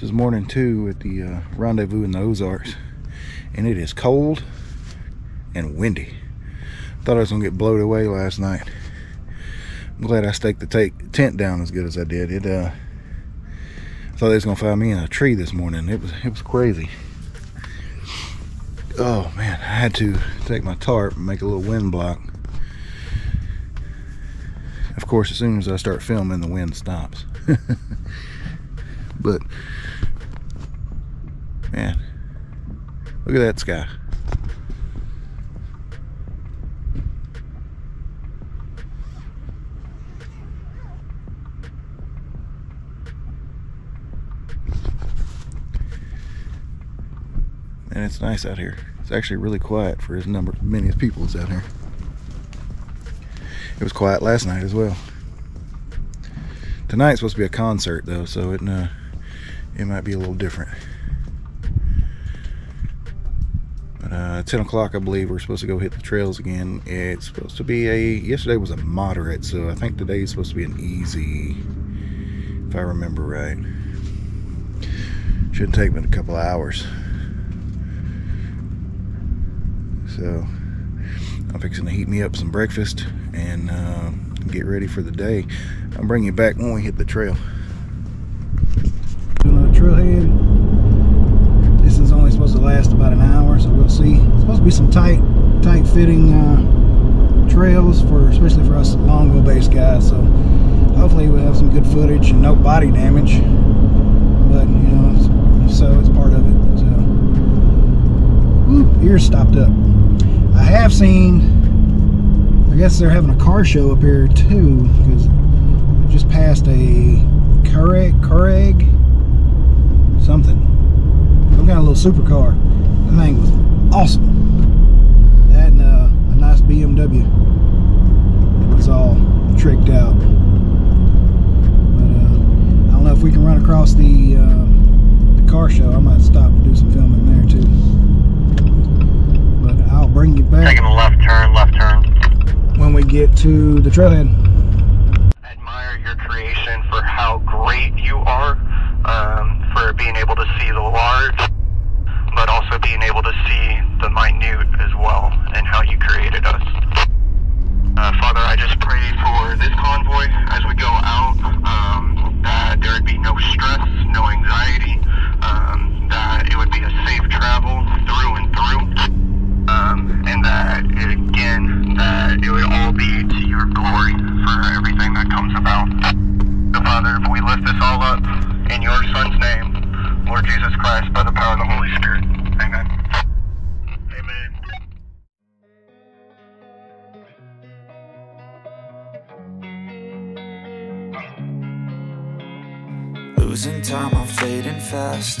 This is morning 2 at the Rendezvous in the Ozarks, and it is cold and windy. Thought I was gonna get blown away last night. I'm glad I staked the tent down as good as I did. I thought they was gonna find me in a tree this morning. It was crazy. Oh man, I had to take my tarp and make a little wind block. Of course, as soon as I start filming, the wind stops. But man, look at that sky. And it's nice out here. It's actually really quiet for as many people as out here. It was quiet last night as well. Tonight's supposed to be a concert though, so it might be a little different. But 10 o'clock, I believe, we're supposed to go hit the trails again. It's supposed to be yesterday was a moderate, so I think today's supposed to be an easy, if I remember right. Shouldn't take but a couple of hours. So I'm fixing to heat me up some breakfast and get ready for the day. I'll bring you back when we hit the trail. Trailhead. This is only supposed to last about an hour, so we'll see. It's supposed to be some tight fitting trails especially for us long wheelbase guys. So hopefully we'll have some good footage and no body damage. But you know, it's part of it. So woo, ears stopped up. I have seen, I guess they're having a car show up here too, because I just passed a Keurig something, some kind of little supercar. That thing was awesome. That and a nice BMW. It was all tricked out. But I don't know if we can run across the car show. I might stop and do some filming there too. I'll bring you back. Taking a left turn. When we get to the trailhead. I admire your creation for how great you are, for being able to see the large, but also being able to see the minute as well, and how you created us. Father, I just pray for this convoy as we go out, that there would be no stress, no anxiety, that it would be a safe travel through and through. And that, again, that it would all be to your glory for everything that comes about. So, Father, if we lift this all up in your Son's name, Lord Jesus Christ, by the power of the Holy Spirit. Amen. Losing time, I'm fading fast.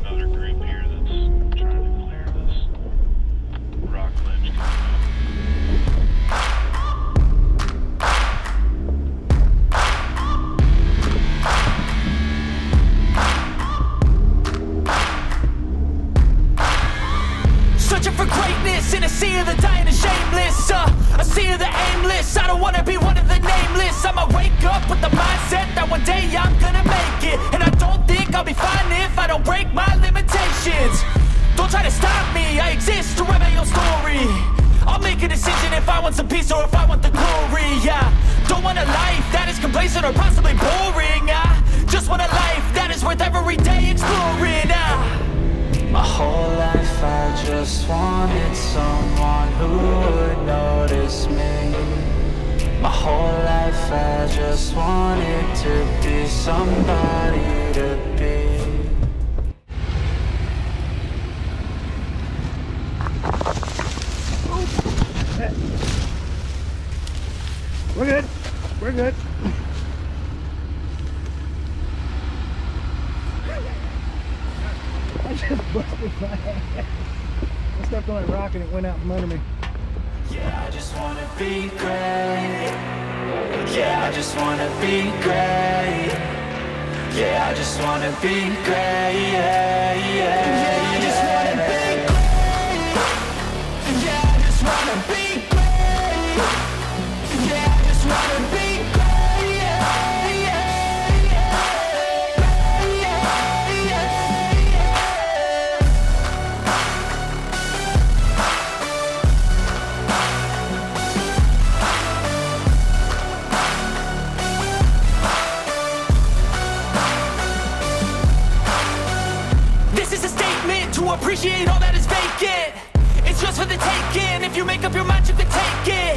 another group here that's trying to clear this rock ledge coming up. Searching for greatness in a sea of the dying and shameless, a sea of the aimless. I don't wanna be one of the nameless. I'ma wake up with the mindset that one day I'm gonna make it, and I don't think I'll be fine if I don't break my limitations. Don't try to stop me, I exist to write my own story. I'll make a decision if I want some peace or if I want the glory. Yeah, don't want a life that is complacent or possibly boring. I just want a life that is worth every day exploring. My whole life I just wanted someone who would notice me. My whole life I just wanted to be somebody to be. We're good, we're good. Just busted my ass. I stepped on a rock and it went out from under me. Yeah, I just wanna be great. Yeah, I just wanna be great. Yeah, I just wanna be great. Yeah, I just wanna be great. Yeah, I just wanna be great. Yeah, I just wanna be great. Appreciate all that is vacant. It's just for the taking. If you make up your mind, you can take it.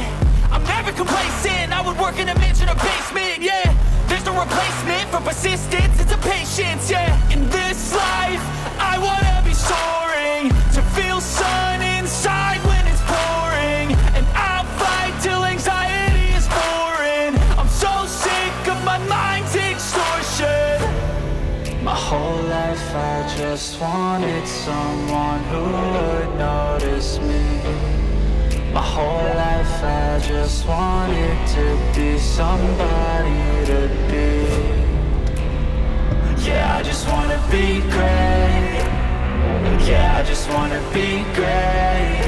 I'm never complacent. I would work in a mansion or basement. Yeah, there's no replacement for persistence. It's a patience. Yeah, in this life, I wanna be soaring, to feel sun inside when it's pouring, and I'll fight till anxiety is foreign. I'm so sick of my mind's extortion. My whole life I just wanted someone who would notice me. My whole life I just wanted to be somebody to be. Yeah, I just wanna be great. Yeah, I just wanna be great.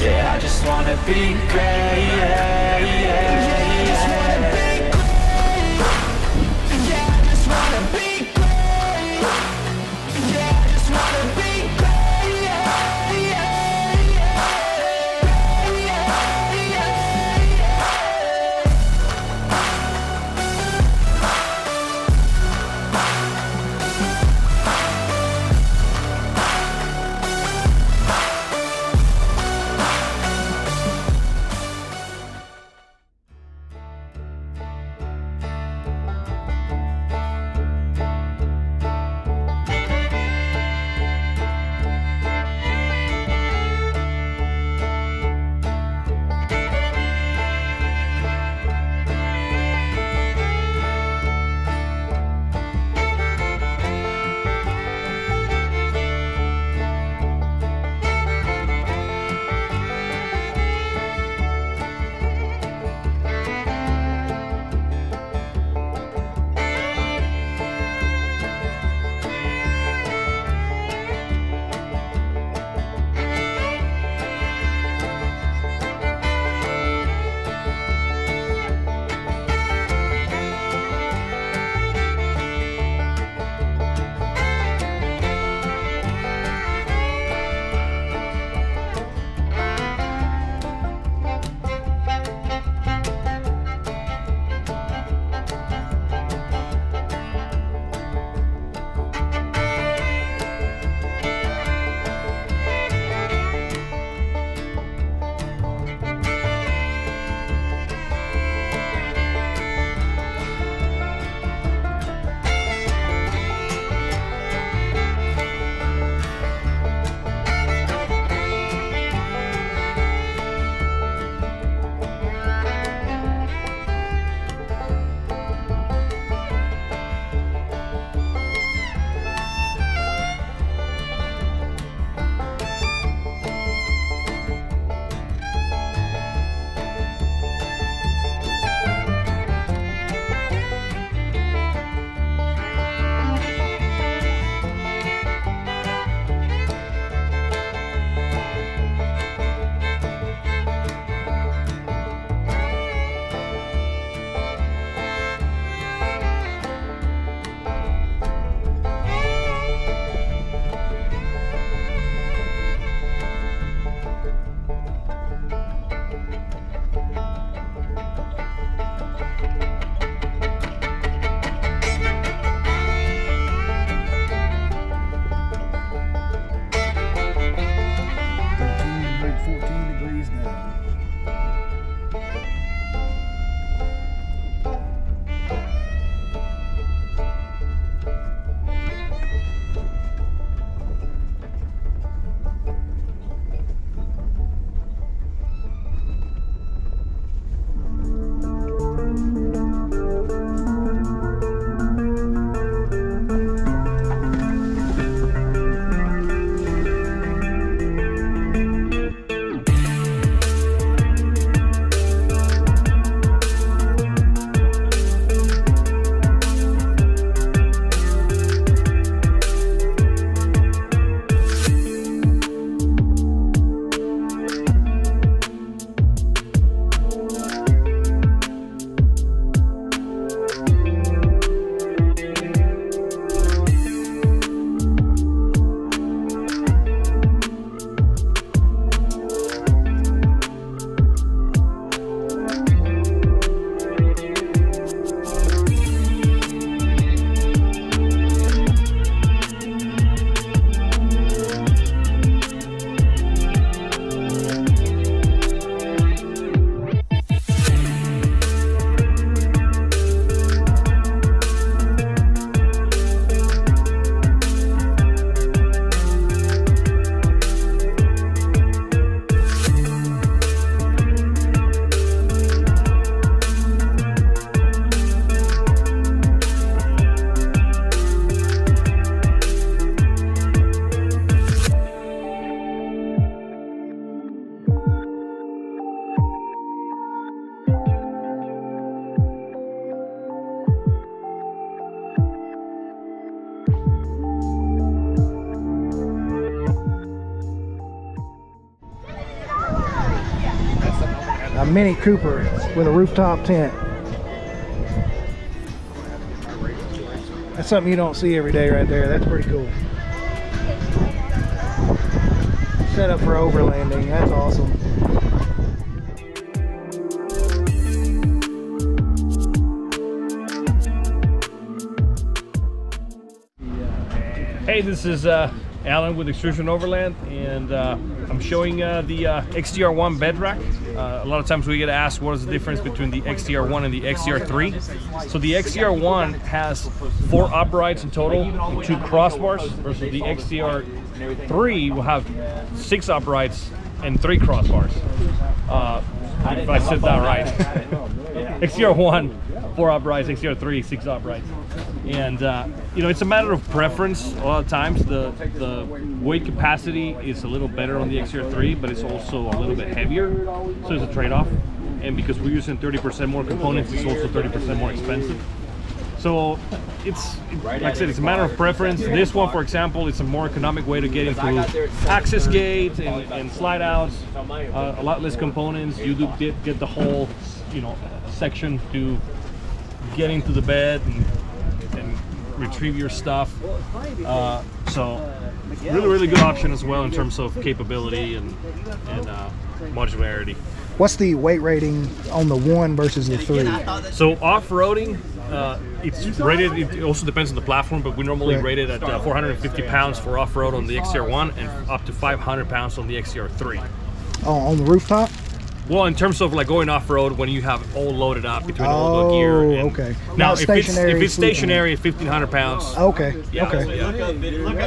Yeah, I just wanna be great. Yeah, I just wanna be great. Yeah, I just wanna be great. a Mini Cooper with a rooftop tent. That's something you don't see every day right there. That's pretty cool. Set up for overlanding. That's awesome. Hey, this is Alan with Extrusion Overland, and I'm showing the XTR1 bed rack. A lot of times we get asked what is the difference between the XTR1 and the XTR3. So the XTR1 has 4 uprights in total, 2 crossbars, versus the XTR3 will have 6 uprights and 3 crossbars. If I said that right. XTR1, 4 uprights, XTR3, 6 uprights. And you know, it's a matter of preference. A lot of times the weight capacity is a little better on the XCR3, but it's also a little bit heavier, so it's a trade-off. And because we're using 30% more components, it's also 30% more expensive. So it's, like I said, it's a matter of preference. This one, for example, it's a more economic way to get into access gates and slide outs, a lot less components. You do get the whole, you know, section to get into the bed and retrieve your stuff. So really good option as well in terms of capability and modularity. What's the weight rating on the 1 versus the 3? So off-roading, it's rated, it also depends on the platform, but we normally rate it at 450 pounds for off-road on the XCR1 and up to 500 pounds on the XCR3. Oh, on the rooftop? Well, in terms of like going off-road, when you have all loaded up between all the gear. And okay. Now, if it's stationary, 1,500 pounds. Okay. Yeah, okay. Yeah.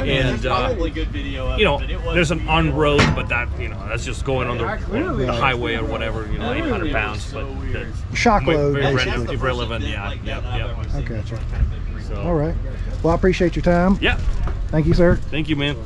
And you know, there's an on-road, but that, you know, that's just going on the highway or whatever. You know, 800 pounds, but that's shock load. Very irrelevant. Yeah. Yeah. Okay. So. All right. Well, I appreciate your time. Yeah. Thank you, sir. Thank you, man.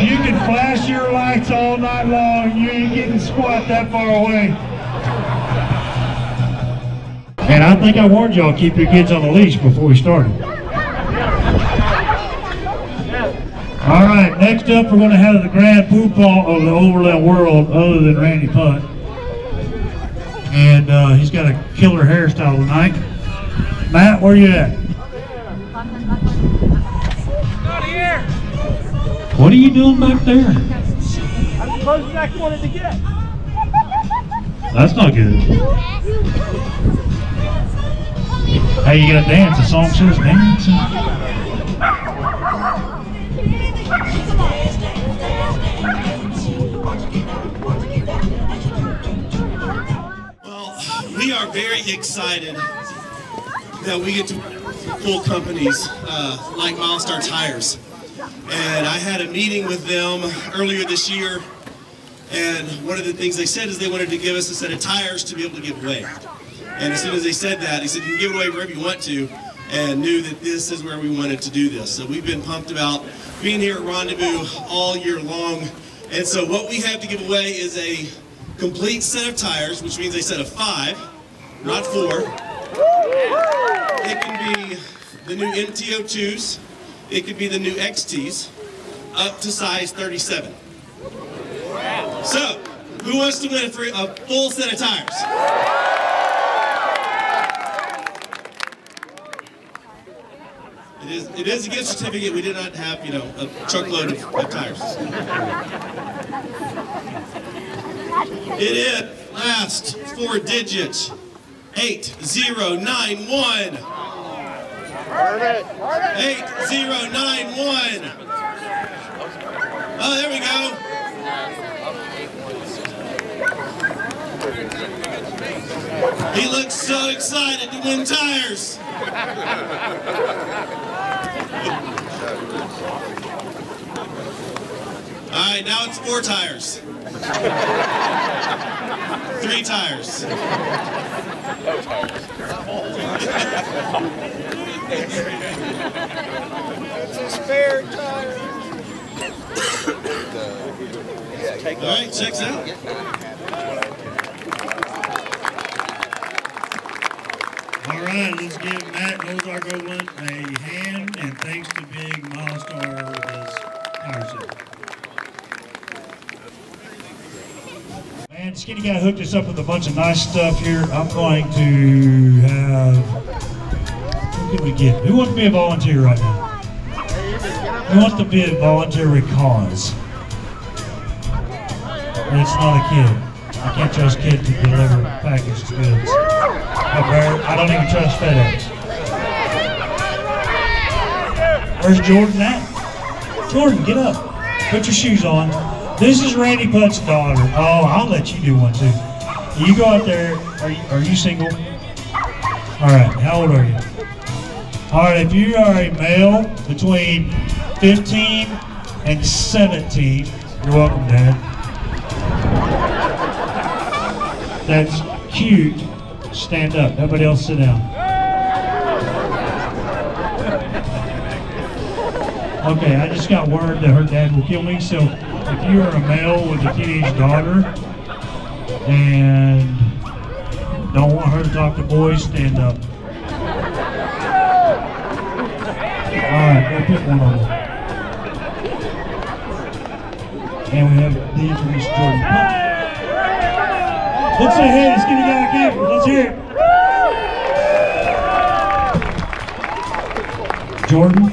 You can flash your lights all night long, you ain't getting squat that far away. And I think I warned y'all, keep your kids on the leash before we started. All right, next up we're going to have the grand poobah of the overland world, other than Randy Putt. And he's got a killer hairstyle tonight. Matt, where you at? What are you doing back there? I'm the closest I wanted to get. That's not good. Hey, you gotta dance. The song says dance. Well, we are very excited that we get to pull companies like Milestar Tires. And I had a meeting with them earlier this year, and one of the things they said is they wanted to give us a set of tires to be able to give away. And as soon as they said that, he said, you can give it away wherever you want to, and knew that this is where we wanted to do this. So we've been pumped about being here at Rendezvous all year long. And so what we have to give away is a complete set of tires, which means a set of 5, not 4. It can be the new MTO2s, it could be the new XTs, up to size 37. So, who wants to win a full set of tires? It is a gift certificate. We did not have, you know, a truckload of tires. It is last 4 digits. 8091. 8091. Oh, there we go. He looks so excited to win tires. Alright, now it's 4 tires. 3 tires. no tires. It's a spare tire. All right, checks out. All right, let's give Matt Ozark Overland a hand, and thanks to Big Milestar Tires. Man, Skinny Guy hooked us up with a bunch of nice stuff here. I'm going to have, who can we get? Who wants to be a volunteer right now? Who wants to be a voluntary cause? It's not a kid. I can't trust kids to deliver packaged goods. I don't even trust FedEx. Where's Jordan at? Jordan, get up. Put your shoes on. This is Randy Putt's daughter. Oh, I'll let you do one too. You go out there. Are you single? All right. How old are you? All right. If you are a male between 15 and 17, you're welcome, Dad. That's cute. Stand up. Everybody else, sit down. Okay. I just got word that her dad will kill me, so. If you are a male with a teenage daughter and don't want her to talk to boys, stand up. Alright, we'll pick one on them. And we have the infamous Jordan. Let's say hey to Skinny Guy Campbell. Let's hear it. Jordan,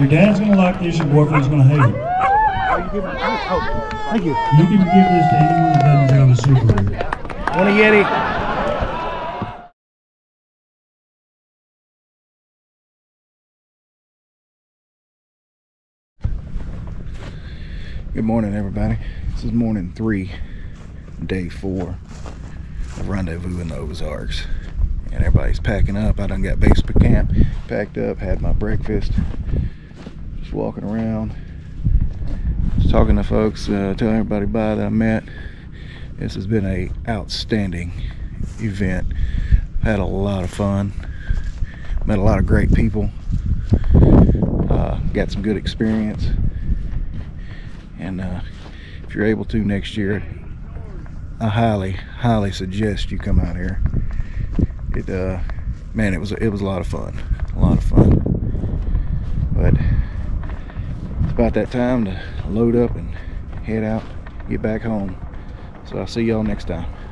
your dad's going to like this, your boyfriend's going to hate it. Oh, thank you. You can give this to anyone that doesn't have a superhero. Want a Yeti? Good morning, everybody. This is morning 3, day 4 of Rendezvous in the Ozarks. And everybody's packing up. I done got base for camp, packed up, had my breakfast. Just walking around. Talking to folks, telling everybody bye that I met. This has been an outstanding event. Had a lot of fun. Met a lot of great people. Got some good experience. And if you're able to next year, I highly, highly suggest you come out here. Man, it was a lot of fun. A lot of fun. But it's about that time to load up and head out, get back home. So I'll see y'all next time.